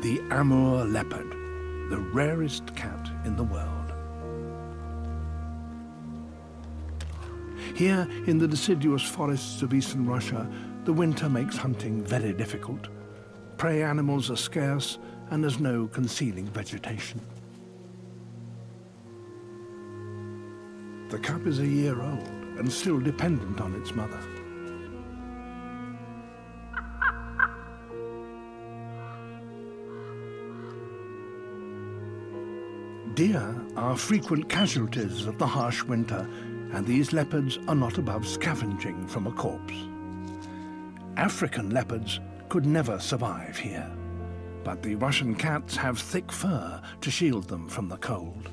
the Amur leopard, the rarest cat in the world. Here, in the deciduous forests of eastern Russia, the winter makes hunting very difficult. Prey animals are scarce, and there's no concealing vegetation. The cub is a year old and still dependent on its mother. Deer are frequent casualties of the harsh winter, and these leopards are not above scavenging from a corpse. African leopards could never survive here, but the Russian cats have thick fur to shield them from the cold.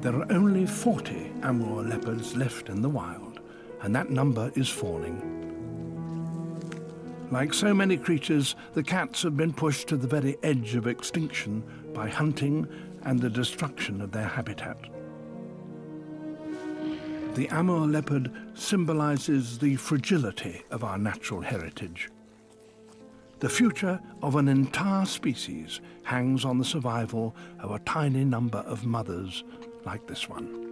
There are only 40 Amur leopards left in the wild, and that number is falling. Like so many creatures, the cats have been pushed to the very edge of extinction by hunting and the destruction of their habitat. The Amur leopard symbolizes the fragility of our natural heritage. The future of an entire species hangs on the survival of a tiny number of mothers like this one.